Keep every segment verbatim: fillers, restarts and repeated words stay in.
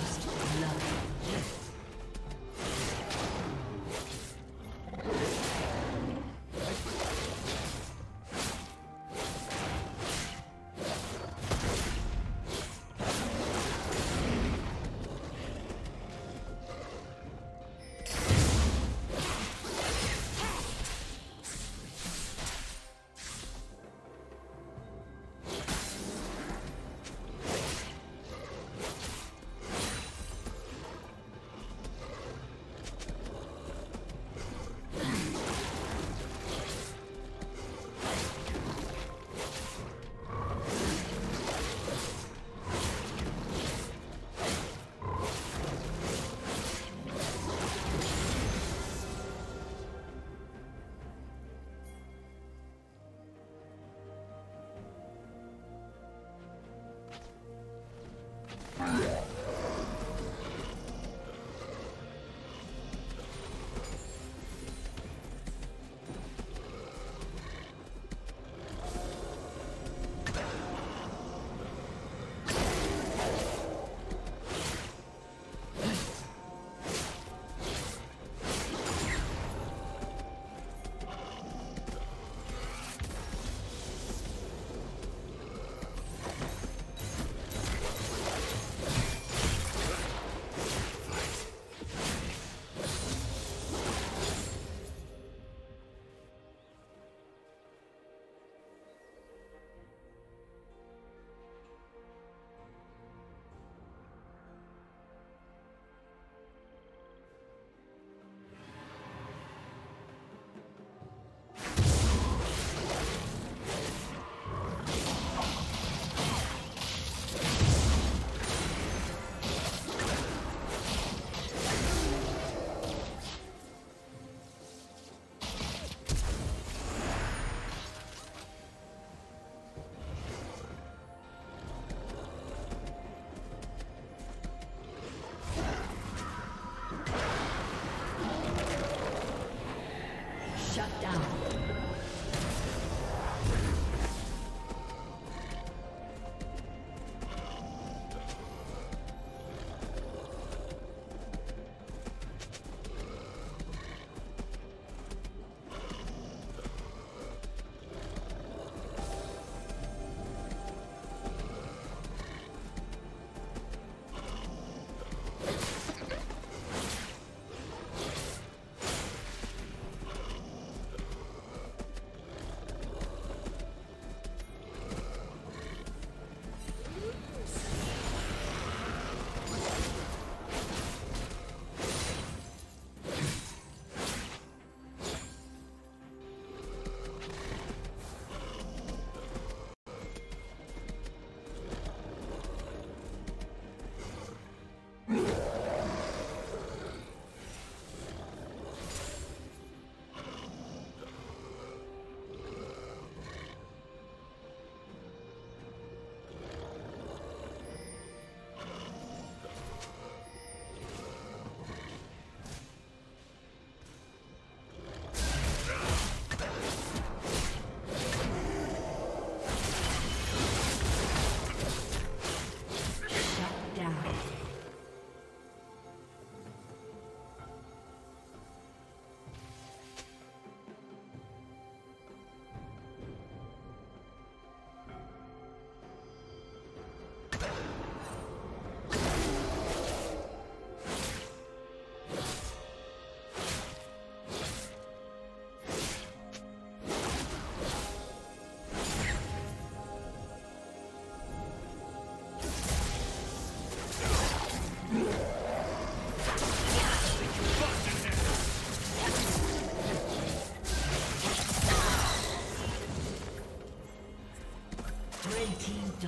First love.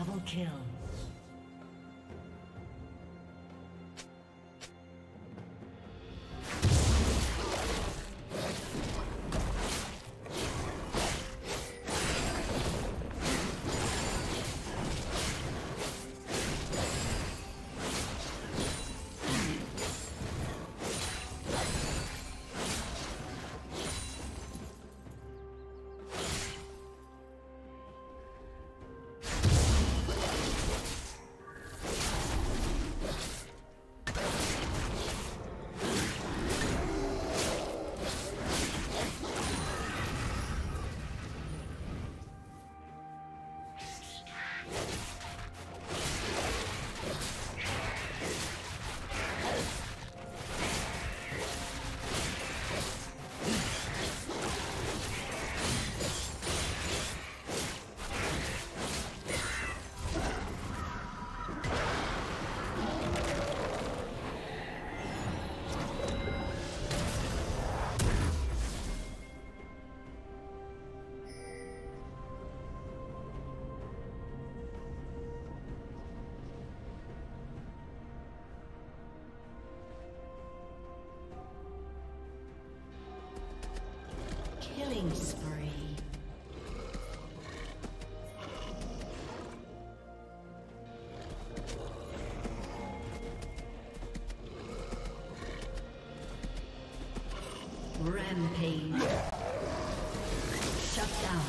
Double kill. Rampage. Shut down.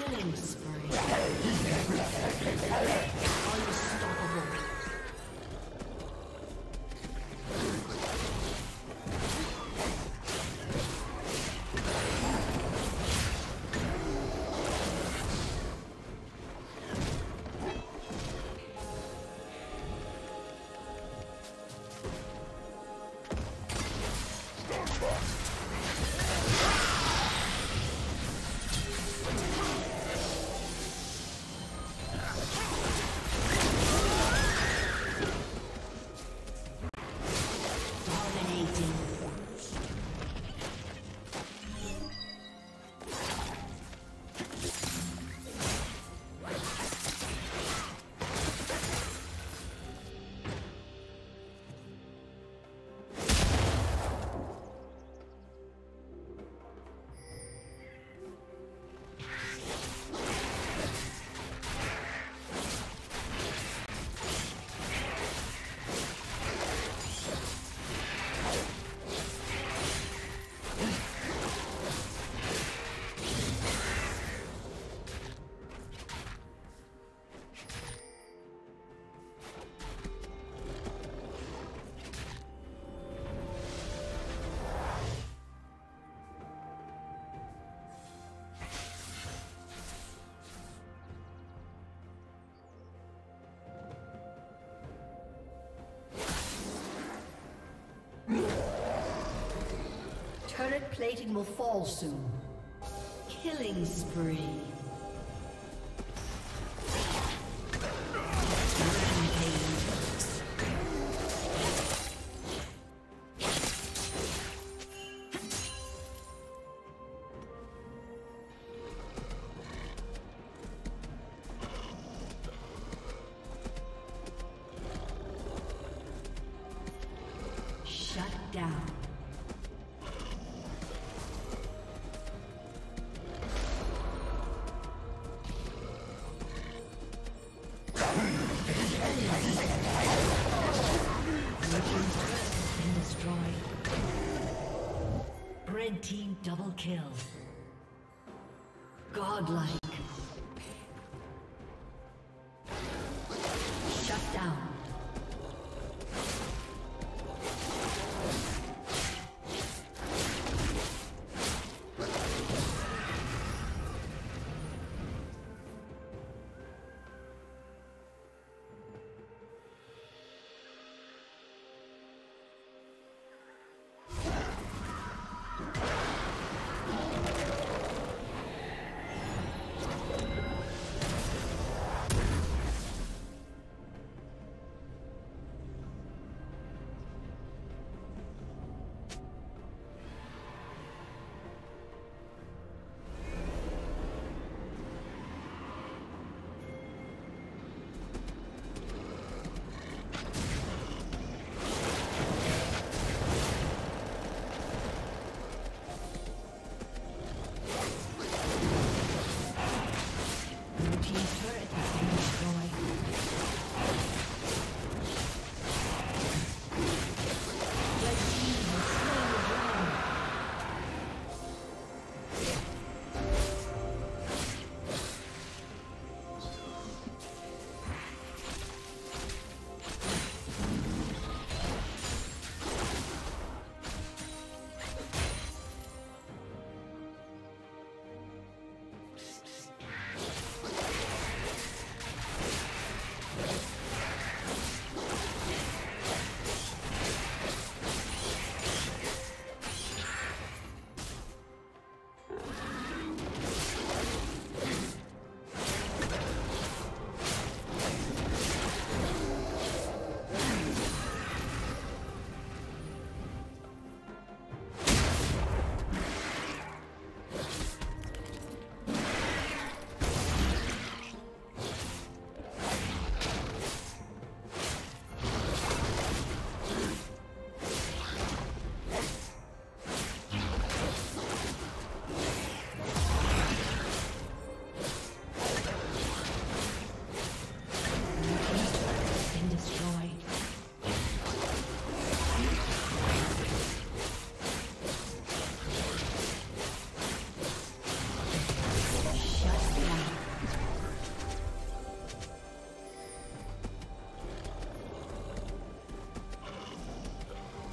Killing spree. Turret plating will fall soon. Killing spree. Shut down. Red Red team double kill. Godlike.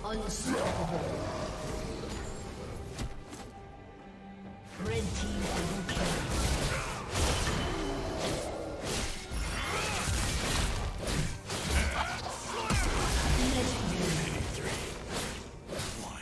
Unstoppable. Red team double kill. Legendary. three, one.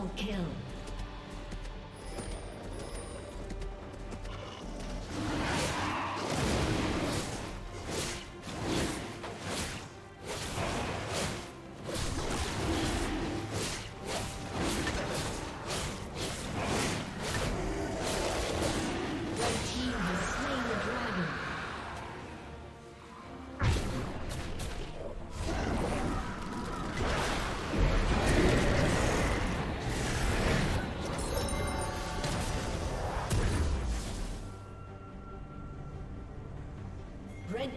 Double kill. Red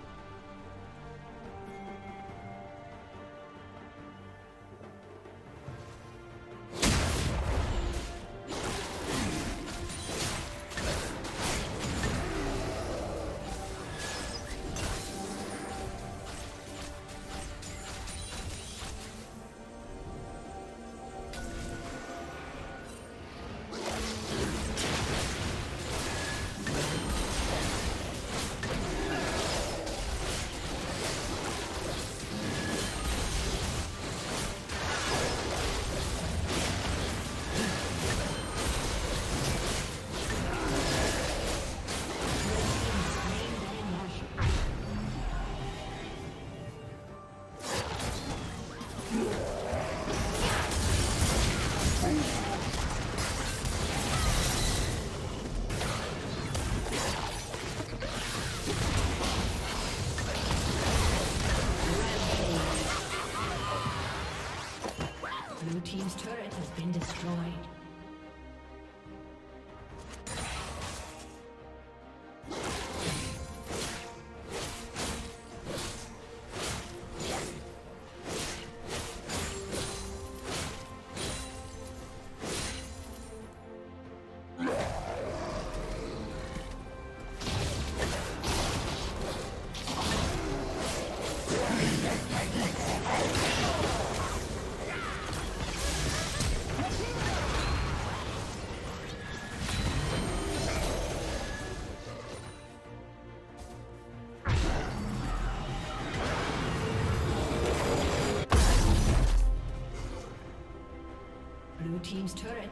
Team's turret has been destroyed. Team's turret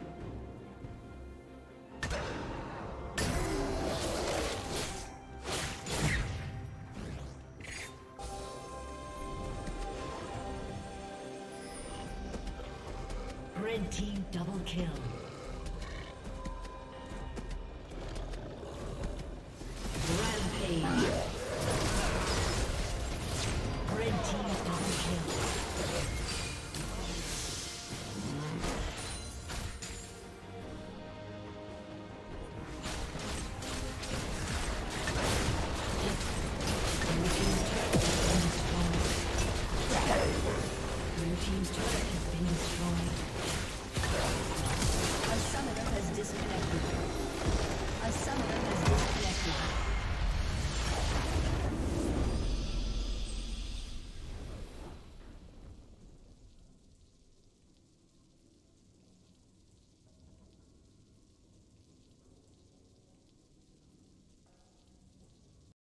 Red team double kill.